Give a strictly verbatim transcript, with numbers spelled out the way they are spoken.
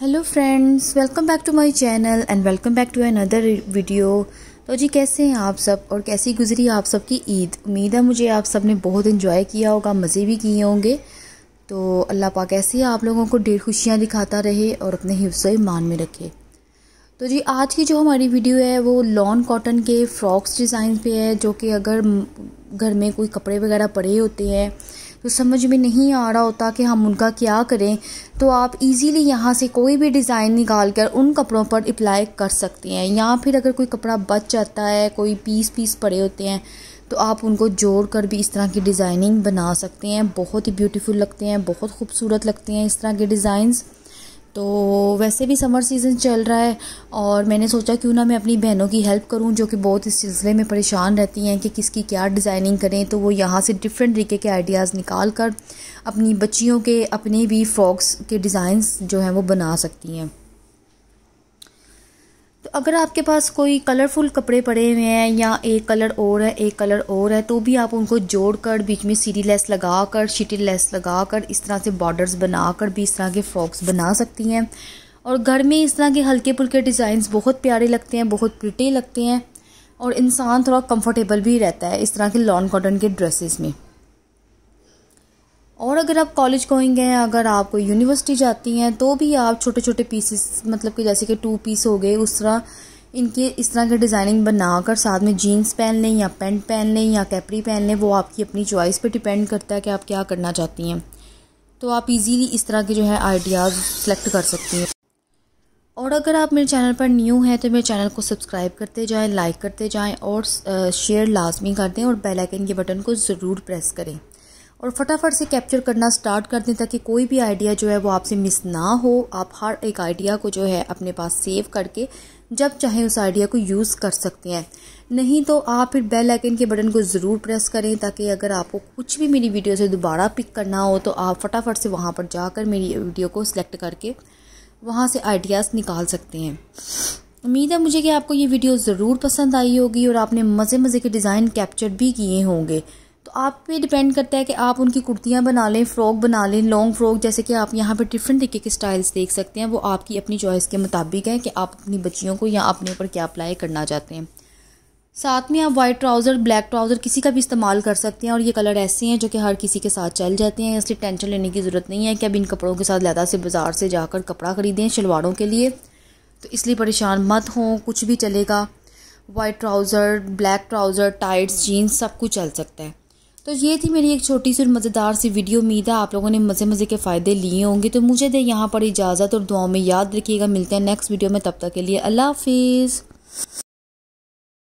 Hello friends, welcome back to my channel and welcome back to another video. तो जी कैसे हैं आप सब और कैसी गुजरी आप सब की ईद। उम्मीद है मुझे आप सब ने बहुत इन्जॉय किया होगा, मज़े भी किए होंगे। तो अल्लाह पाक ऐसे आप लोगों को ढेर खुशियाँ दिखाता रहे और अपने हिफ्ज़ व ईमान में रखे। तो जी आज की जो हमारी वीडियो है वो लॉन कॉटन के फ्रॉक्स डिज़ाइन पे है, जो कि अगर घर में कोई कपड़े वगैरह पड़े होते हैं तो समझ में नहीं आ रहा होता कि हम उनका क्या करें, तो आप इजीली यहाँ से कोई भी डिज़ाइन निकाल कर उन कपड़ों पर अप्लाई कर सकते हैं। या फिर अगर कोई कपड़ा बच जाता है, कोई पीस पीस पड़े होते हैं, तो आप उनको जोड़ कर भी इस तरह की डिज़ाइनिंग बना सकते हैं। बहुत ही ब्यूटीफुल लगते हैं, बहुत खूबसूरत लगते हैं इस तरह के डिज़ाइंस। तो वैसे भी समर सीज़न चल रहा है और मैंने सोचा क्यों ना मैं अपनी बहनों की हेल्प करूं, जो कि बहुत इस सिलसिले में परेशान रहती हैं कि किसकी क्या डिज़ाइनिंग करें। तो वो यहाँ से डिफरेंट तरीके के आइडियाज़ निकाल कर अपनी बच्चियों के अपने भी फ्रॉक्स के डिज़ाइंस जो हैं वो बना सकती हैं। तो अगर आपके पास कोई कलरफुल कपड़े पड़े हुए हैं या एक कलर और है एक कलर और है, तो भी आप उनको जोड़कर बीच में सीढ़ी लेस लगा कर, शीटी लेस लगा कर, इस तरह से बॉर्डर्स बना कर भी इस तरह के फ्रॉक्स बना सकती हैं। और घर में इस तरह के हल्के फुल्के डिज़ाइंस बहुत प्यारे लगते हैं, बहुत प्रिटी लगते हैं और इंसान थोड़ा कम्फर्टेबल भी रहता है इस तरह के लॉन कॉटन के ड्रेसेस में। और अगर आप कॉलेज गोइंग हैं, अगर आप कोई यूनिवर्सिटी जाती हैं, तो भी आप छोटे छोटे पीसेस, मतलब कि जैसे कि टू पीस हो गए, उस तरह इनके इस तरह के डिज़ाइनिंग बनाकर साथ में जीन्स पहन लें या पैंट पहन लें या कैपरी पहन लें। वो आपकी अपनी चॉइस पे डिपेंड करता है कि आप क्या करना चाहती हैं। तो आप इजीली इस तरह के जो है आइडियाज़ सेलेक्ट कर सकती हैं। और अगर आप मेरे चैनल पर न्यू हैं तो मेरे चैनल को सब्सक्राइब करते जाएँ, लाइक करते जाएँ और शेयर लाजमी कर दें और बेल आइकन के बटन को ज़रूर प्रेस करें और फटाफट से कैप्चर करना स्टार्ट कर दें, ताकि कोई भी आइडिया जो है वो आपसे मिस ना हो। आप हर एक आइडिया को जो है अपने पास सेव करके जब चाहे उस आइडिया को यूज़ कर सकते हैं। नहीं तो आप फिर बेल आइकन के बटन को ज़रूर प्रेस करें, ताकि अगर आपको कुछ भी मेरी वीडियो से दोबारा पिक करना हो तो आप फटाफट से वहाँ पर जाकर मेरी वीडियो को सिलेक्ट करके वहाँ से आइडियाज़ निकाल सकते हैं। उम्मीद है मुझे कि आपको ये वीडियो ज़रूर पसंद आई होगी और आपने मज़े मज़े के डिज़ाइन कैप्चर भी किए होंगे। तो आप पे डिपेंड करता है कि आप उनकी कुर्तियाँ बना लें, फ़्रॉक बना लें, लॉन्ग फ्रॉक। जैसे कि आप यहाँ पर डिफरेंट तरीके के स्टाइल्स देख सकते हैं। वो आपकी अपनी चॉइस के मुताबिक है कि आप अपनी बच्चियों को या अपने ऊपर क्या अप्लाई करना चाहते हैं। साथ में आप वाइट ट्राउज़र, ब्लैक ट्राउज़र किसी का भी इस्तेमाल कर सकते हैं। और ये कलर ऐसे हैं जो कि हर किसी के साथ चल जाते हैं, इसलिए टेंशन लेने की ज़रूरत नहीं है कि अब इन कपड़ों के साथ लैदा से बाज़ार से जाकर कपड़ा ख़रीदें शलवारों के लिए। तो इसलिए परेशान मत हों, कुछ भी चलेगा। White trouser, black trouser, tights, jeans, सब कुछ चल सकता है। तो ये थी मेरी एक छोटी सी और मज़ेदार सी वीडियो। उम्मीद है आप लोगों ने मज़े मज़े के फ़ायदे लिए होंगे। तो मुझे दे यहाँ पर इजाज़त और दुआओं में याद रखिएगा। मिलते हैं नेक्स्ट वीडियो में, तब तक के लिए अल्लाह हाफिज़।